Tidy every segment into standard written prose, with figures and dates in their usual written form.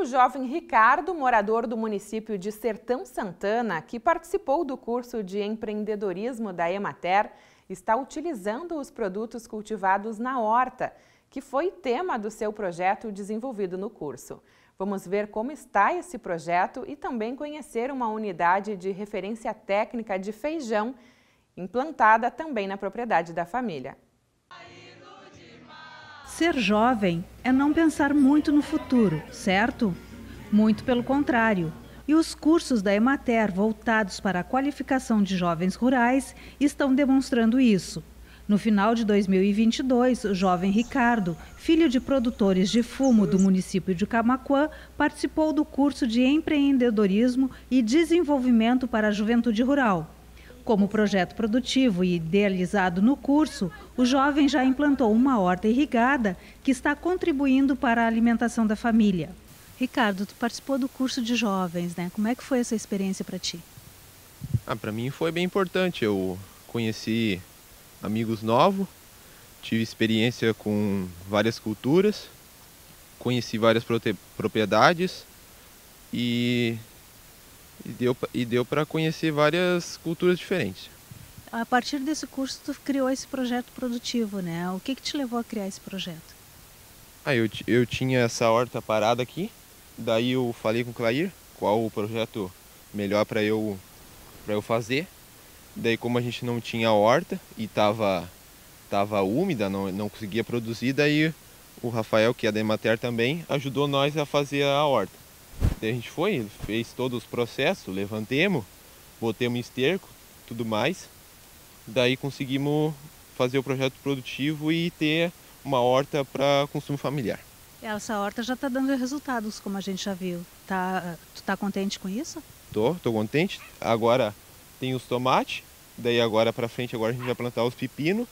O jovem Ricardo, morador do município de Sertão Santana, que participou do curso de empreendedorismo da Emater, está utilizando os produtos cultivados na horta, que foi tema do seu projeto desenvolvido no curso. Vamos ver como está esse projeto e também conhecer uma unidade de referência técnica de feijão, implantada também na propriedade da família. Ser jovem é não pensar muito no futuro, certo? Muito pelo contrário. E os cursos da Emater voltados para a qualificação de jovens rurais estão demonstrando isso. No final de 2022, o jovem Ricardo, filho de produtores de fumo do município de Camaquã, participou do curso de empreendedorismo e desenvolvimento para a juventude rural. Como projeto produtivo e idealizado no curso, o jovem já implantou uma horta irrigada que está contribuindo para a alimentação da família. Ricardo, tu participou do curso de jovens, né? Como é que foi essa experiência para ti? Para mim foi bem importante. Eu conheci amigos novos, tive experiência com várias culturas, conheci várias propriedades e deu para conhecer várias culturas diferentes. A partir desse curso tu criou esse projeto produtivo, né? O que te levou a criar esse projeto? Eu tinha essa horta parada aqui, daí eu falei com o Clair qual o projeto melhor para eu fazer. Daí, como a gente não tinha horta e estava úmida, não conseguia produzir, daí o Rafael, que é da Emater também, ajudou nós a fazer a horta. Daí a gente foi, fez todos os processos, levantemos, botemos esterco, tudo mais. Daí conseguimos fazer o projeto produtivo e ter uma horta para consumo familiar. Essa horta já está dando resultados, como a gente já viu. Tu tá contente com isso? Tô contente. Agora tem os tomates, daí agora para frente agora a gente vai plantar os pepinos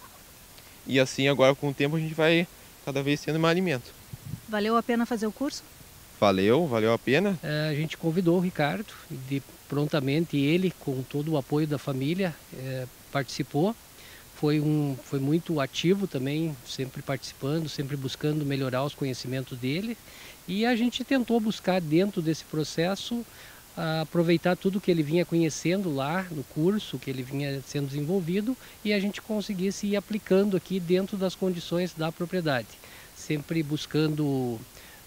e assim agora com o tempo a gente vai cada vez sendo mais alimento. Valeu a pena fazer o curso? Valeu a pena. A gente convidou o Ricardo e prontamente ele, com todo o apoio da família, participou. Foi muito ativo também, sempre participando, sempre buscando melhorar os conhecimentos dele, e a gente tentou buscar dentro desse processo aproveitar tudo que ele vinha conhecendo lá no curso, que ele vinha sendo desenvolvido, e a gente conseguisse ir aplicando aqui dentro das condições da propriedade. Sempre buscando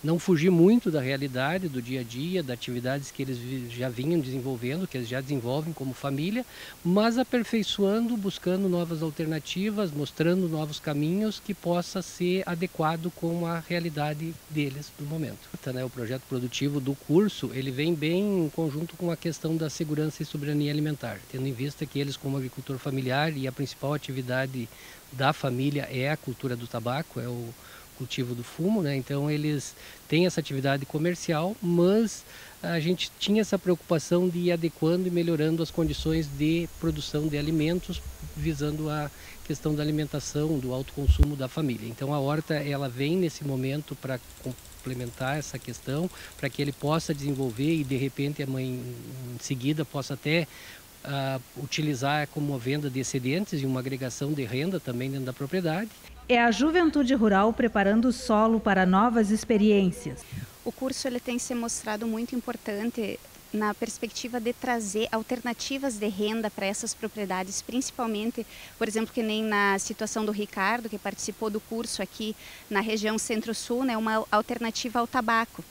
não fugir muito da realidade, do dia a dia, das atividades que eles já vinham desenvolvendo, que eles já desenvolvem como família, mas aperfeiçoando, buscando novas alternativas, mostrando novos caminhos que possa ser adequado com a realidade deles do momento. O projeto produtivo do curso, ele vem bem em conjunto com a questão da segurança e soberania alimentar, tendo em vista que eles, como agricultor familiar, e a principal atividade da família é a cultura do tabaco, é o cultivo do fumo, né? Então eles têm essa atividade comercial, mas a gente tinha essa preocupação de ir adequando e melhorando as condições de produção de alimentos, visando a questão da alimentação, do autoconsumo da família. Então a horta, ela vem nesse momento para complementar essa questão, para que ele possa desenvolver e de repente a mãe em seguida possa até utilizar como venda de excedentes e uma agregação de renda também dentro da propriedade. É a juventude rural preparando o solo para novas experiências. O curso ele tem se mostrado muito importante na perspectiva de trazer alternativas de renda para essas propriedades, principalmente, por exemplo, que nem na situação do Ricardo, que participou do curso aqui na região Centro-Sul, né, uma alternativa ao tabaco.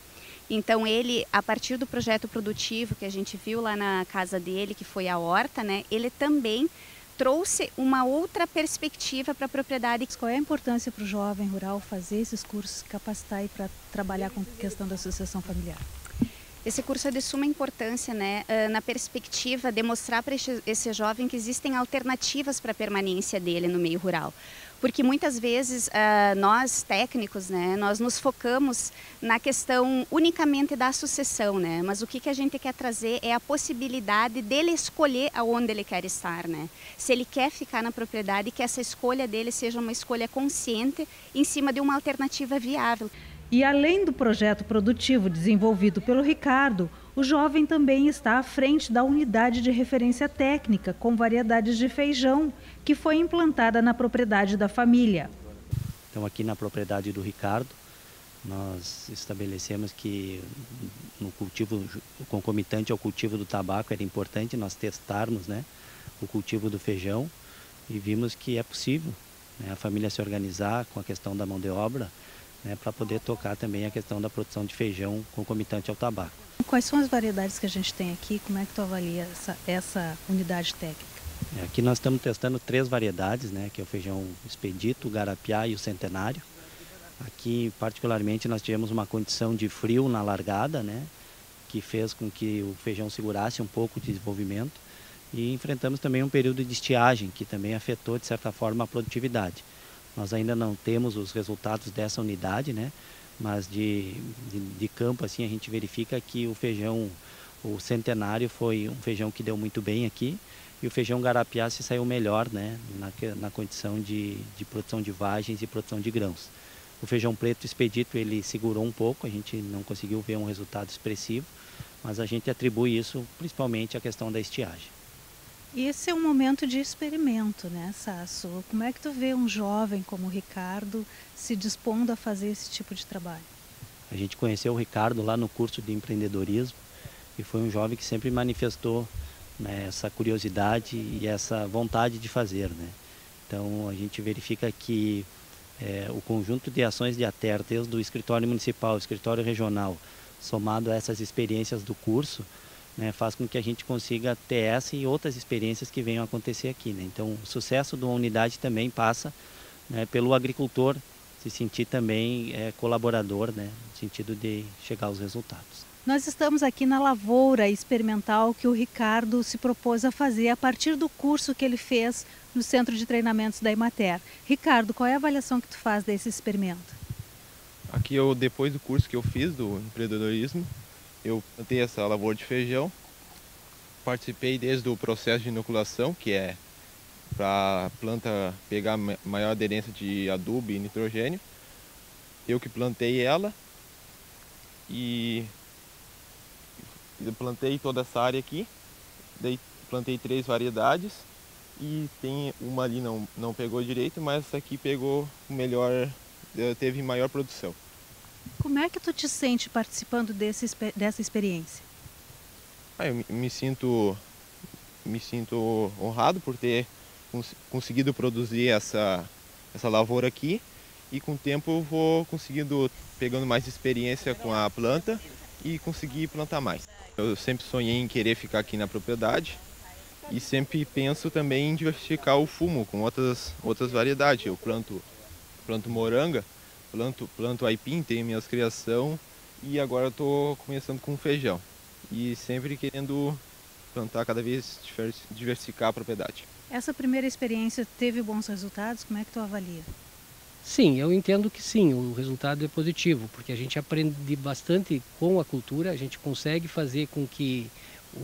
Então ele, a partir do projeto produtivo que a gente viu lá na casa dele, que foi a horta, né, ele também trouxe uma outra perspectiva para a propriedade. Qual é a importância para o jovem rural fazer esses cursos, capacitar e para trabalhar com a questão da associação familiar? Esse curso é de suma importância, né, na perspectiva de mostrar para esse jovem que existem alternativas para a permanência dele no meio rural. Porque muitas vezes nós técnicos, né, nós nos focamos na questão unicamente da sucessão, né, mas o que a gente quer trazer é a possibilidade dele escolher aonde ele quer estar, né. Se ele quer ficar na propriedade, que essa escolha dele seja uma escolha consciente em cima de uma alternativa viável. E além do projeto produtivo desenvolvido pelo Ricardo, o jovem também está à frente da unidade de referência técnica com variedades de feijão, que foi implantada na propriedade da família. Então aqui na propriedade do Ricardo, nós estabelecemos que no cultivo concomitante ao cultivo do tabaco era importante nós testarmos, né, o cultivo do feijão, e vimos que é possível, né, a família se organizar com a questão da mão de obra, né, para poder tocar também a questão da produção de feijão concomitante ao tabaco. Quais são as variedades que a gente tem aqui? Como é que tu avalia essa unidade técnica? Aqui nós estamos testando 3 variedades, né, que é o feijão Expedito, o Garapiá e o Centenário. Aqui, particularmente, nós tivemos uma condição de frio na largada, né, que fez com que o feijão segurasse um pouco de desenvolvimento, e enfrentamos também um período de estiagem, que também afetou, de certa forma, a produtividade. Nós ainda não temos os resultados dessa unidade, né, mas de campo, assim, a gente verifica que o feijão, o Centenário, foi um feijão que deu muito bem aqui, e o feijão Garapiá se saiu melhor, né, na condição de produção de vagens e produção de grãos. O feijão preto Expedito, ele segurou um pouco, a gente não conseguiu ver um resultado expressivo, mas a gente atribui isso principalmente à questão da estiagem. Esse é um momento de experimento, né, Sasso? Como é que tu vê um jovem como o Ricardo se dispondo a fazer esse tipo de trabalho? A gente conheceu o Ricardo lá no curso de empreendedorismo, e foi um jovem que sempre manifestou, né, essa curiosidade e essa vontade de fazer, né? Então a gente verifica que o conjunto de ações de ATER, desde o escritório municipal, o escritório regional, somado a essas experiências do curso, né, faz com que a gente consiga ter essa e outras experiências que venham a acontecer aqui, né? Então o sucesso de uma unidade também passa, né, pelo agricultor se sentir também colaborador, né, no sentido de chegar aos resultados. Nós estamos aqui na lavoura experimental que o Ricardo se propôs a fazer a partir do curso que ele fez no Centro de Treinamentos da Emater. Ricardo, qual é a avaliação que tu faz desse experimento? Aqui, depois do curso que eu fiz do empreendedorismo, eu plantei essa lavoura de feijão, participei desde o processo de inoculação, que é para a planta pegar maior aderência de adubo e nitrogênio. Eu que plantei ela e... eu plantei toda essa área aqui, daí plantei 3 variedades, e tem uma ali não pegou direito, mas essa aqui pegou melhor, teve maior produção. Como é que tu te sente participando dessa experiência? Eu me sinto honrado por ter conseguido produzir essa lavoura aqui, e com o tempo eu vou conseguindo, pegando mais experiência com a planta e conseguir plantar mais. Eu sempre sonhei em querer ficar aqui na propriedade, e sempre penso também em diversificar o fumo com outras variedades. Eu planto moranga, planto aipim, tenho minhas criações, e agora estou começando com feijão. E sempre querendo plantar cada vez, diversificar a propriedade. Essa primeira experiência teve bons resultados? Como é que tu avalia? Sim, eu entendo que sim, o resultado é positivo, porque a gente aprende bastante com a cultura, a gente consegue fazer com que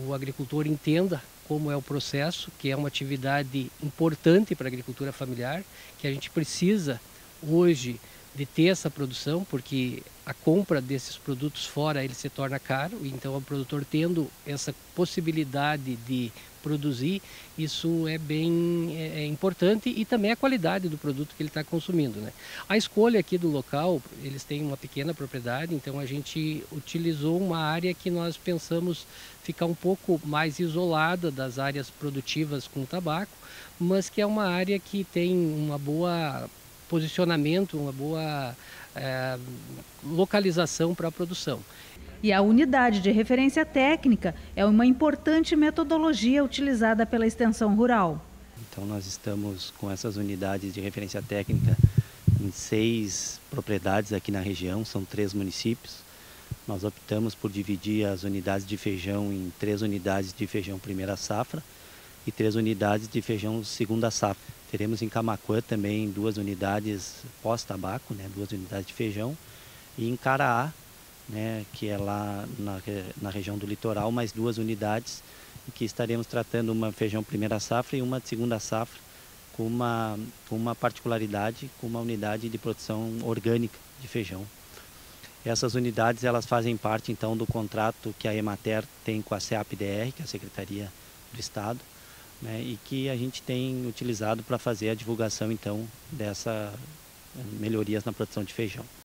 o agricultor entenda como é o processo, que é uma atividade importante para a agricultura familiar, que a gente precisa hoje de ter essa produção, porque a compra desses produtos fora ele se torna caro, então o produtor tendo essa possibilidade de produzir, isso é bem importante, e também a qualidade do produto que ele está consumindo, né? A escolha aqui do local, eles têm uma pequena propriedade, então a gente utilizou uma área que nós pensamos ficar um pouco mais isolada das áreas produtivas com tabaco, mas que é uma área que tem uma boa posicionamento, uma boa localização para a produção. E a unidade de referência técnica é uma importante metodologia utilizada pela extensão rural. Então nós estamos com essas unidades de referência técnica em 6 propriedades aqui na região, são 3 municípios. Nós optamos por dividir as unidades de feijão em 3 unidades de feijão primeira safra e 3 unidades de feijão segunda safra. Teremos em Camaquã também 2 unidades pós-tabaco, né, 2 unidades de feijão, e em Caraá, né, que é lá na região do litoral, mais 2 unidades, que estaremos tratando uma feijão primeira safra e uma de segunda safra, com uma particularidade, com uma unidade de produção orgânica de feijão. Essas unidades elas fazem parte então do contrato que a Emater tem com a CEAP-DR, que é a Secretaria do Estado, né, e que a gente tem utilizado para fazer a divulgação então dessa melhorias na produção de feijão.